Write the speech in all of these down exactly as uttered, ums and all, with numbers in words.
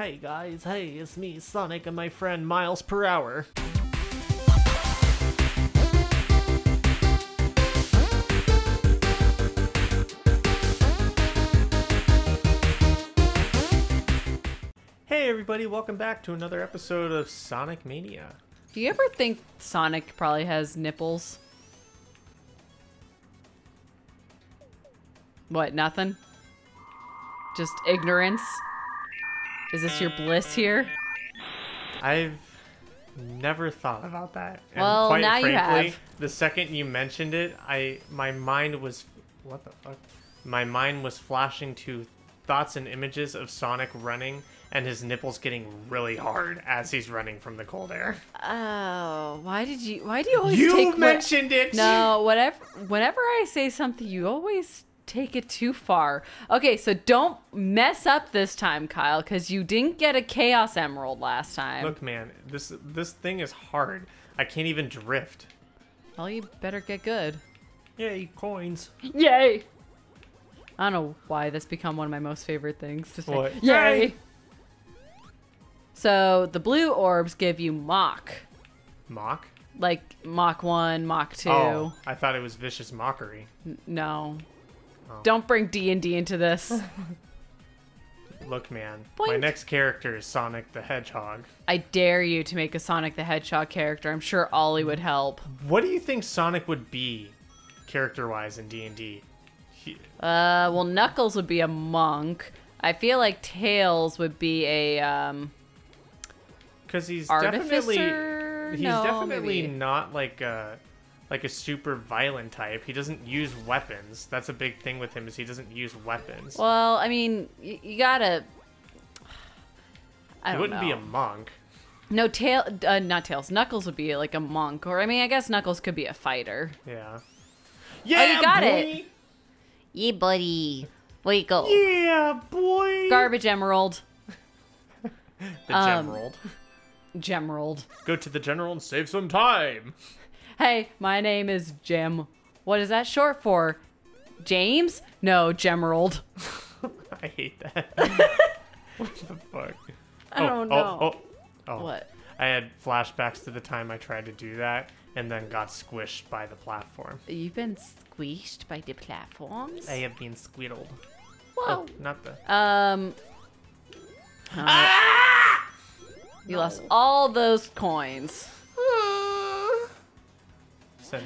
Hey guys, hey, it's me, Sonic, and my friend Miles Per Hour. Hey everybody, welcome back to another episode of Sonic Mania. Do you ever think Sonic probably has nipples? What, nothing? Just ignorance? Is this your bliss here? I've never thought about that. And well, quite now frankly, you have. The second you mentioned it, I my mind was what the fuck? My mind was flashing to thoughts and images of Sonic running and his nipples getting really hard as he's running from the cold air. Oh, why did you? Why do you always? You take mentioned it. No, whatever. Whenever I say something, you always take it too far. Okay, so don't mess up this time, Kyle, because you didn't get a Chaos Emerald last time. Look, man, this this thing is hard. I can't even drift. Well, you better get good. Yay, coins. Yay! I don't know why that's become one of my most favorite things to say. What? Yay! Yay! So, the blue orbs give you mock. Mock? Like, Mach one, Mach two. Oh, I thought it was Vicious Mockery. N no. Oh. Don't bring D and D into this. Look, man, Boink. My next character is Sonic the Hedgehog. I dare you to make a Sonic the Hedgehog character. I'm sure Ollie would help. What do you think Sonic would be character-wise in D and D? He... Uh, well, Knuckles would be a monk. I feel like Tails would be a, um... Because he's artificer? definitely... He's no, definitely maybe. not, like, a... like a super violent type. He doesn't use weapons. That's a big thing with him, is he doesn't use weapons. Well, I mean, you, you gotta... I don't know. He wouldn't be a monk. No, tail, uh, not Tails. Knuckles would be like a monk. Or, I mean, I guess Knuckles could be a fighter. Yeah. Yeah, oh, you got boy. it. Yeah, buddy. Way go. Yeah, boy. Garbage Emerald. The um, Gemerald. Gemerald. Go to the General and save some time. Hey, my name is Jim. What is that short for? James? No, Gemerald. I hate that. What the fuck? I oh, don't know. Oh, oh, oh. What? I had flashbacks to the time I tried to do that and then got squished by the platform. You've been squished by the platforms? I have been squiddled. Whoa. Oh, not the... Um... All right. Ah! You no. lost all those coins.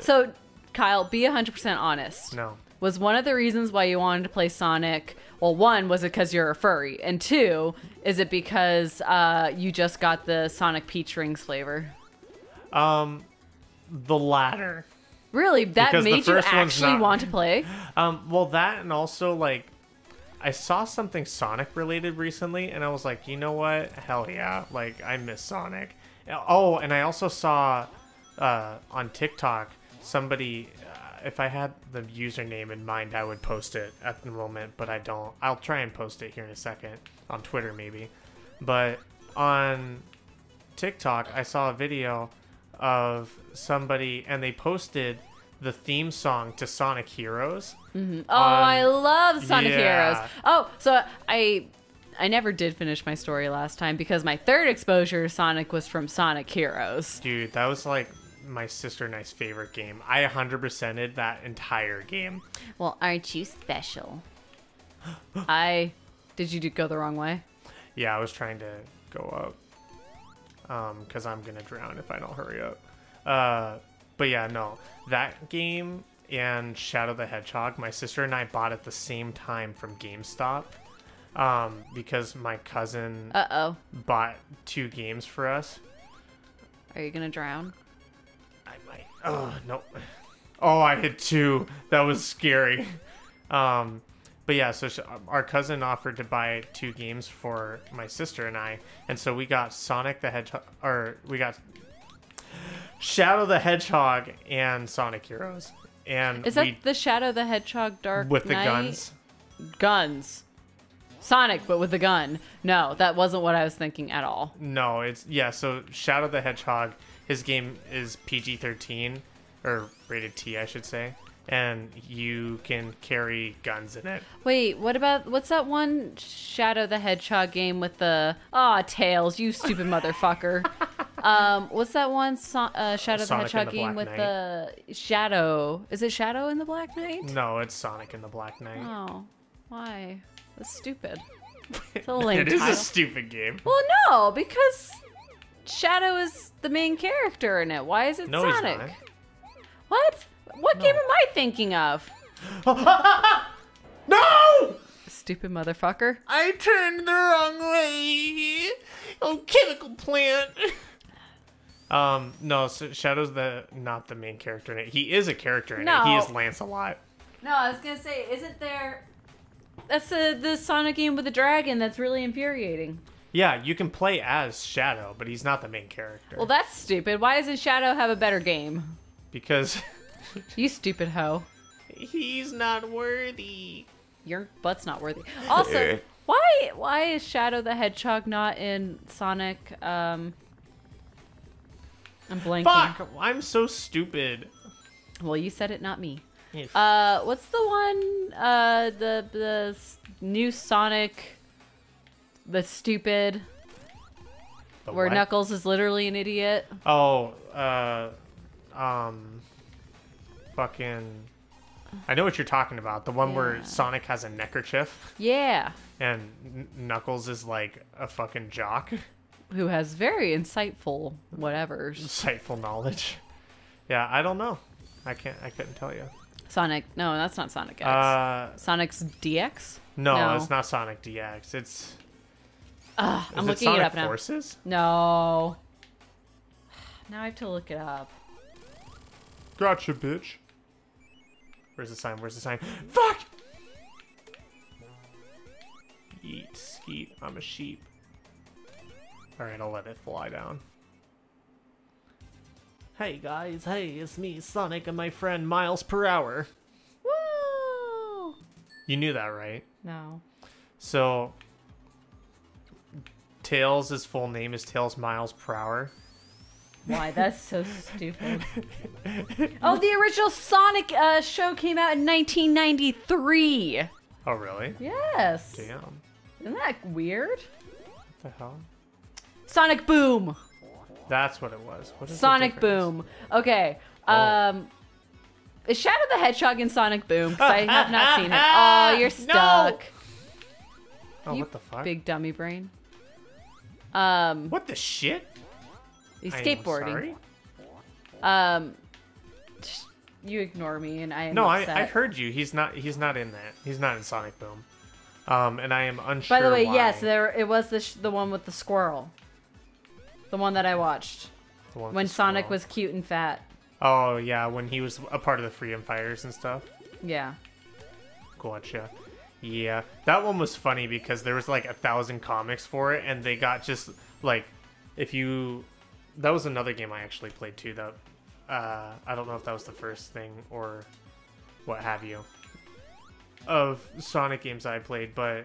So, Kyle, be one hundred percent honest. No. Was one of the reasons why you wanted to play Sonic, well, one, was it because you're a furry? And two, is it because uh, you just got the Sonic Peach Rings flavor? Um, the latter. Really? That because made you actually not... want to play? Um, well, that and also, like, I saw something Sonic-related recently, and I was like, you know what? Hell yeah. Like, I miss Sonic. Oh, and I also saw... Uh, on TikTok, somebody, uh, if I had the username in mind, I would post it at the moment, but I don't. I'll try and post it here in a second, on Twitter maybe. But on TikTok, I saw a video of somebody, and they posted the theme song to Sonic Heroes. Mm-hmm. Oh, um, I love Sonic yeah. Heroes. Oh, so I... I never did finish my story last time because my third exposure to Sonic was from Sonic Heroes. Dude, that was like my sister and I's favorite game. I one hundred percented that entire game. Well, aren't you special? I... Did you do go the wrong way? Yeah, I was trying to go up. Um, because I'm going to drown if I don't hurry up. Uh, but yeah, no. That game and Shadow the Hedgehog, my sister and I bought at the same time from GameStop. Um, because my cousin Uh-oh. bought two games for us. Are you gonna drown? I might. Oh, no. Oh, I hit two. That was scary. Um, but yeah, so she, our cousin offered to buy two games for my sister and I, and so we got Sonic the Hedgehog, or we got Shadow the Hedgehog and Sonic Heroes. And Is that we, the Shadow the Hedgehog Dark With Knight? the guns. Guns. Sonic, but with a gun. No, that wasn't what I was thinking at all. No, it's... Yeah, so Shadow the Hedgehog, his game is P G thirteen, or rated T, I should say. and you can carry guns in it. Wait, what about, what's that one Shadow the Hedgehog game with the, aw, Tails, you stupid motherfucker. Um, what's that one so uh, Shadow the Hedgehog game with the Shadow? Is it Shadow in the Black Knight? No, it's Sonic in the Black Knight. Oh, why? That's stupid. It's a lame title. It is a stupid game. Well, no, because Shadow is the main character in it. Why is it no, Sonic? He's not. What? What no. game am I thinking of? No! Stupid motherfucker. I turned the wrong way. Oh, chemical plant. Um, no, so Shadow's the not the main character in it. He is a character in no. it. He is Lancelot. No, I was gonna say, isn't there? That's the the Sonic game with the dragon. That's really infuriating. Yeah, you can play as Shadow, but he's not the main character. Well, that's stupid. Why doesn't Shadow have a better game? Because you stupid hoe. He's not worthy. Your butt's not worthy. Also, why why is Shadow the Hedgehog not in Sonic? Um, I'm blanking. Fuck! I'm so stupid. Well, you said it, not me. Yes. Uh, what's the one? Uh, the the new Sonic, the stupid, the where what? Knuckles is literally an idiot. Oh, uh, um, fucking. I know what you're talking about. The one yeah. where Sonic has a neckerchief. Yeah. And Knuckles is like a fucking jock. Who has very insightful whatevers. Insightful knowledge. Yeah, I don't know. I can't. I couldn't tell you. Sonic. No, that's not Sonic X. Uh, Sonic's D X? No, no, it's not Sonic D X. It's... Uh, I'm it looking Sonic it up now. Forces? No. Now I have to look it up. Gotcha, bitch. Where's the sign? Where's the sign? Fuck! Yeet, skeet, I'm a sheep. Alright, I'll let it fly down. Hey guys, hey, it's me, Sonic, and my friend Miles Per Hour. Woo! You knew that, right? No. So, Tails, his full name is Tails Miles Per Hour. Why? That's so stupid. Oh, the original Sonic uh, show came out in nineteen ninety-three. Oh, really? Yes. Damn. Isn't that weird? What the hell? Sonic Boom. That's what it was. What is Sonic Boom. Okay. Um, oh. Is Shadow the Hedgehog in Sonic Boom? Because I have not seen it. Oh, you're stuck. No! Oh, you what the fuck? Big dummy brain. Um. What the shit? He's skateboarding. Um, you ignore me, and I am no. Upset. I I heard you. He's not. He's not in that. He's not in Sonic Boom. Um, and I am unsure. By the way, why. yes, there it was the sh the one with the squirrel, the one that I watched when Sonic was cute and fat. Oh yeah, when he was a part of the Freedom Fighters and stuff. Yeah. Gotcha. Yeah, that one was funny because there was like a thousand comics for it, and they got just like if you. That was another game I actually played too. That uh, I don't know if that was the first thing or what have you of Sonic games I played, but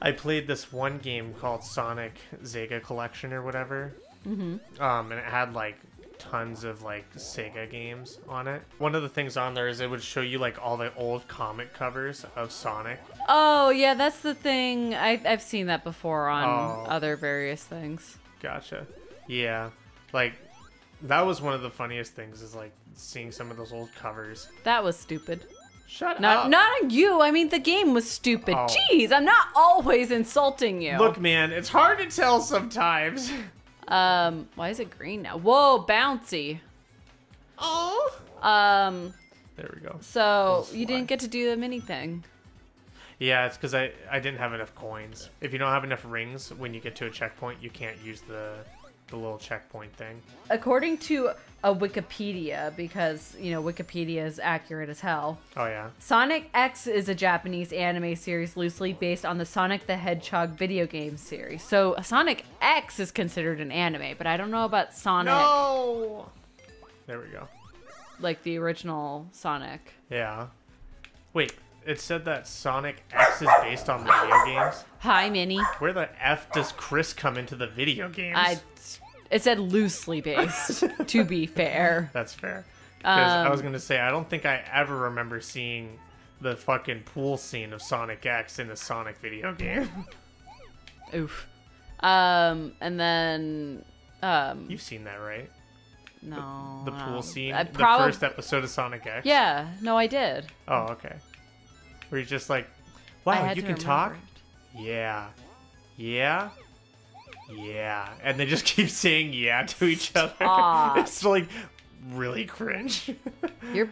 I played this one game called Sonic Sega Collection or whatever, mm-hmm. um, and it had like tons of like Sega games on it. One of the things on there is it would show you like all the old comic covers of Sonic. Oh yeah, that's the thing. I, I've seen that before on oh. other various things. Gotcha. Yeah, like, that was one of the funniest things is, like, seeing some of those old covers. That was stupid. Shut not, up. Not on you. I mean, the game was stupid. Oh. Jeez, I'm not always insulting you. Look, man, it's hard to tell sometimes. Um, why is it green now? Whoa, bouncy. Oh. Um. There we go. So, you didn't get to do the mini thing. Yeah, it's because I, I didn't have enough coins. If you don't have enough rings, when you get to a checkpoint, you can't use the... the little checkpoint thing. According to a Wikipedia, because, you know, Wikipedia is accurate as hell. Oh, yeah. Sonic X is a Japanese anime series loosely based on the Sonic the Hedgehog video game series. So Sonic X is considered an anime, but I don't know about Sonic. No! There we go. Like the original Sonic. Yeah. Wait, it said that Sonic X is based on video games? Hi, Minnie. Where the F does Chris come into the video games? I, it said loosely based, to be fair. That's fair. Because um, I was going to say, I don't think I ever remember seeing the fucking pool scene of Sonic X in a Sonic video game. Oof. Um, and then... Um, You've seen that, right? No. The, the pool um, scene? I prob- the first episode of Sonic X? Yeah. No, I did. Oh, okay. Where you're just like, wow, you can talk? It. Yeah. Yeah. Yeah. And they just keep saying yeah to each other. It's like... really cringe. You're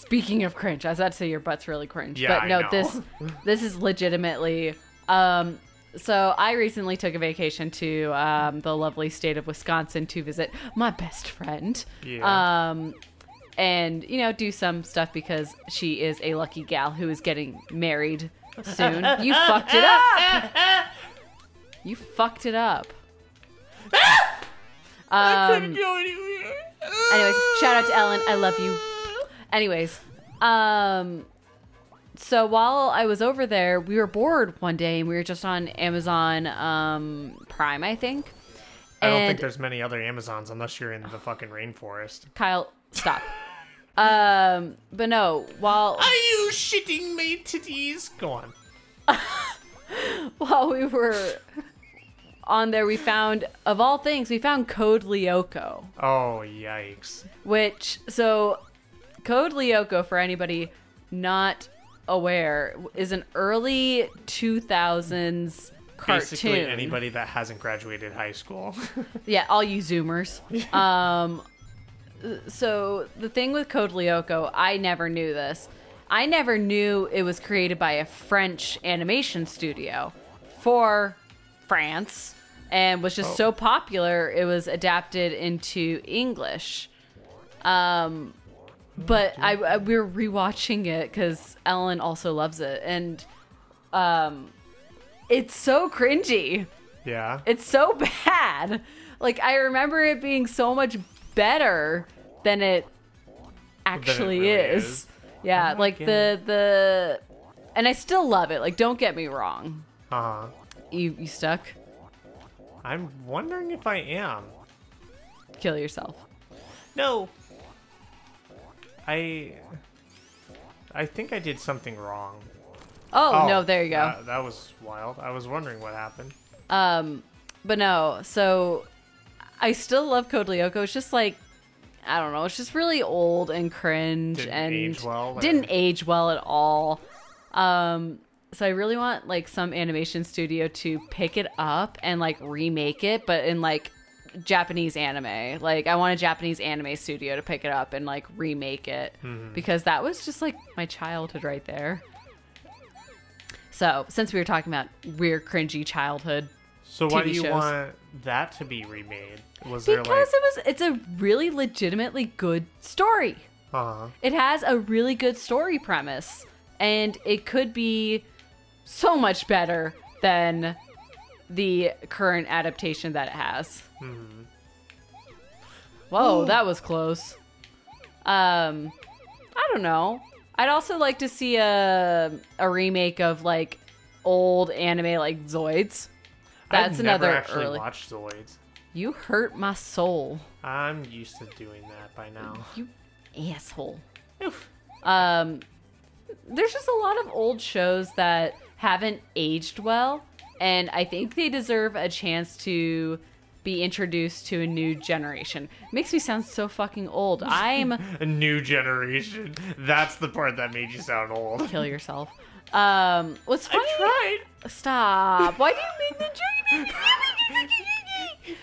speaking of cringe, I was about to say your butt's really cringe. Yeah, but no, I know. this this is legitimately um so I recently took a vacation to um the lovely state of Wisconsin to visit my best friend. Yeah. Um and you know, do some stuff because she is a lucky gal who is getting married soon. You fucked it up. You fucked it up. Um, I couldn't go anywhere. Anyways, shout out to Ellen. I love you. Anyways, um, so while I was over there, we were bored one day and we were just on Amazon um, Prime, I think. And I don't think there's many other Amazons unless you're in the fucking rainforest. Kyle, stop. um, but no, while... Are you shitting me titties? Go on. While we were... on there, we found, of all things, we found Code Lyoko. Oh, yikes. Which, so, Code Lyoko, for anybody not aware, is an early two thousands cartoon. Basically anybody that hasn't graduated high school. Yeah, all you Zoomers. um, so, the thing with Code Lyoko, I never knew this. I never knew it was created by a French animation studio for France. And was just oh. so popular, it was adapted into English. Um, but I, I we were rewatching it because Ellen also loves it, and um, it's so cringy. Yeah, it's so bad. Like I remember it being so much better than it actually than it really is. is. Yeah, oh, like the the, and I still love it. Like, don't get me wrong. Uh huh. You you stuck? I'm wondering if I am. Kill yourself. No. I I think I did something wrong. Oh, oh no, there you go. Uh, that was wild. I was wondering what happened. Um, but no, so I still love Code Lyoko. It's just like, I don't know, it's just really old and cringe didn't and age well, like... didn't age well at all. Um So I really want like some animation studio to pick it up and like remake it, but in like Japanese anime. Like I want a Japanese anime studio to pick it up and like remake it mm-hmm. because that was just like my childhood right there. So since we were talking about weird cringy childhood, so why T V do you shows, want that to be remade? Was because there, like... it was it's a really legitimately good story. Uh-huh. It has a really good story premise, and it could be so much better than the current adaptation that it has. Mm-hmm. Whoa, ooh, that was close. Um, I don't know. I'd also like to see a a remake of like old anime, like Zoids. That's I've never another actually early... watched Zoids. You hurt my soul. I'm used to doing that by now. You asshole. Oof. Um. There's just a lot of old shows that haven't aged well, and I think they deserve a chance to be introduced to a new generation. It makes me sound so fucking old. I'm... a new generation. That's the part that made you sound old. Kill yourself. Um, what's funny... I tried. Stop. Why do you make the joke?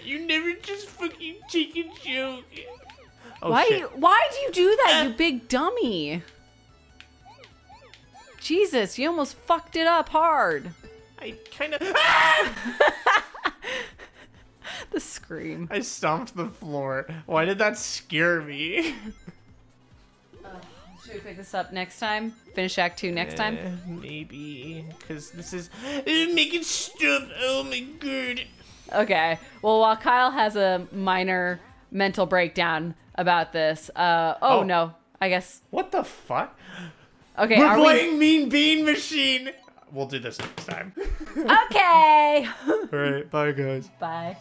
You never just fucking take a joke. Oh, why, shit. Why do you do that, uh, you big dummy? Jesus, you almost fucked it up hard. I kind of... Ah! The scream. I stomped the floor. Why did that scare me? Uh, should we pick this up next time? Finish Act two next time? Uh, maybe. Because this is... I'm making stuff. Oh my god. Okay. Well, while Kyle has a minor mental breakdown about this... Uh, oh, oh, no. I guess... What the fuck? Okay, we're playing we... Mean Bean Machine. We'll do this next time. Okay. All right. Bye, guys. Bye.